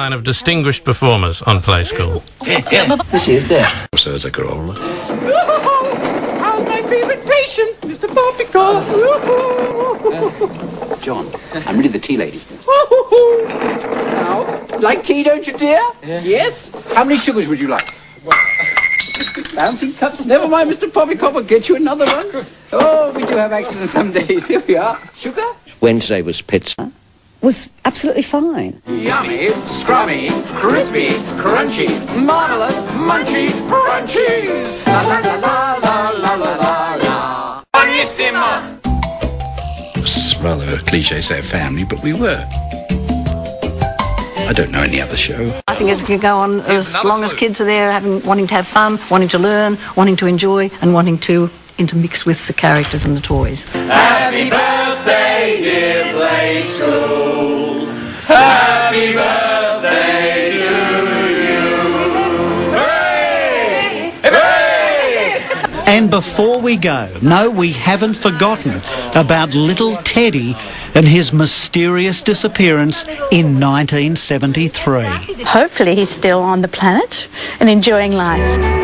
Line of distinguished performers on Play School. This is there. Sir Zakharova. How's my favourite patient, Mr. Bartikov? It's John. I'm really the tea lady. Now, like tea, don't you, dear? Yeah. Yes? How many sugars would you like? Bouncing cups? Never mind, Mr. Poppycock, I'll get you another one. Oh, we do have accidents some days. Here we are. Sugar? Wednesday was pizza. Was absolutely fine. Yummy, scrummy, crispy, crunchy, marvelous, munchy, crunchies. La la la la la la la la. Buonissima! It was rather a cliché say family, but we were. I don't know any other show. I think it could go on as long as kids are there, wanting to have fun, wanting to learn, wanting to enjoy, and wanting to intermix with the characters and the toys. Happy birthday, dear Play School. Happy birthday to you. Hooray! Hooray! And before we go, no, we haven't forgotten about little Teddy and his mysterious disappearance in 1973. Hopefully he's still on the planet and enjoying life.